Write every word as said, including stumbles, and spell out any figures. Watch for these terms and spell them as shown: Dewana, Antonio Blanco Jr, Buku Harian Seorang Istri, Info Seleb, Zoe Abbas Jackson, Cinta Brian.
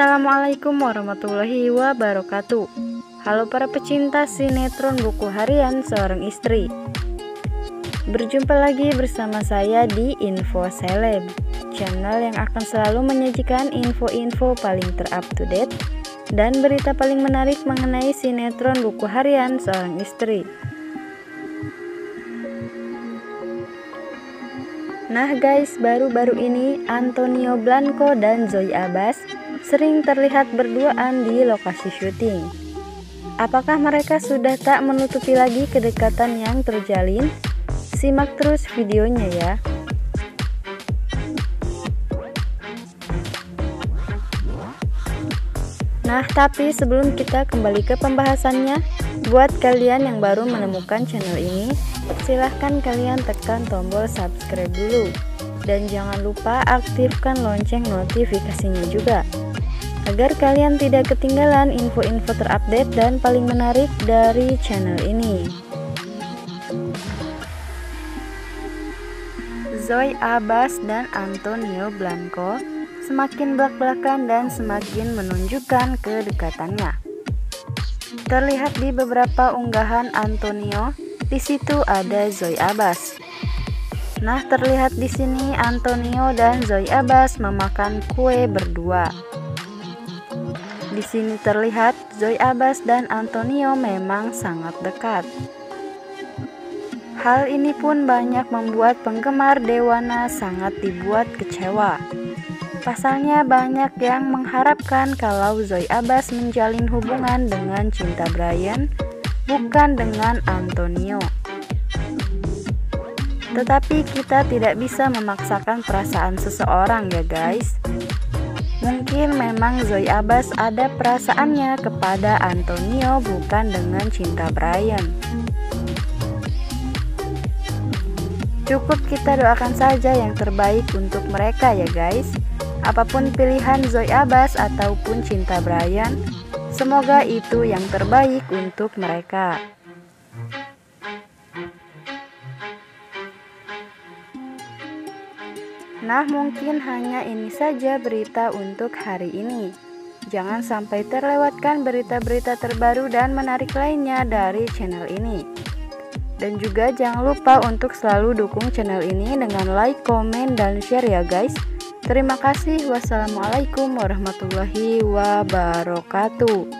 Assalamualaikum warahmatullahi wabarakatuh. Halo para pecinta sinetron Buku Harian Seorang Istri. Berjumpa lagi bersama saya di Info Seleb, channel yang akan selalu menyajikan info-info paling terupdate dan berita paling menarik mengenai sinetron Buku Harian Seorang Istri. Nah guys, baru-baru ini Antonio Blanco dan Zoe Abbas sering terlihat berduaan di lokasi syuting. Apakah mereka sudah tak menutupi lagi kedekatan yang terjalin? Simak terus videonya ya. Nah, tapi sebelum kita kembali ke pembahasannya, buat kalian yang baru menemukan channel ini, silahkan kalian tekan tombol subscribe dulu dan jangan lupa aktifkan lonceng notifikasinya juga agar kalian tidak ketinggalan info-info terupdate dan paling menarik dari channel ini. Zoe Abbas dan Antonio Blanco semakin belak-belakan dan semakin menunjukkan kedekatannya. Terlihat di beberapa unggahan Antonio, di situ ada Zoe Abbas. Nah, terlihat di sini Antonio dan Zoe Abbas memakan kue berdua. Di sini terlihat Zoe Abbas dan Antonio memang sangat dekat. Hal ini pun banyak membuat penggemar Dewana sangat dibuat kecewa. Pasalnya banyak yang mengharapkan kalau Zoe Abbas menjalin hubungan dengan Cinta Brian, bukan dengan Antonio. Tetapi kita tidak bisa memaksakan perasaan seseorang ya guys. Mungkin memang Zoe Abbas ada perasaannya kepada Antonio, bukan dengan Cinta Brian. Cukup kita doakan saja yang terbaik untuk mereka ya guys. Apapun pilihan Zoe Abbas ataupun Cinta Brian, semoga itu yang terbaik untuk mereka. Nah, mungkin hanya ini saja berita untuk hari ini. Jangan sampai terlewatkan berita-berita terbaru dan menarik lainnya dari channel ini. Dan juga jangan lupa untuk selalu dukung channel ini dengan like, komen, dan share ya guys. Terima kasih. Wassalamualaikum warahmatullahi wabarakatuh.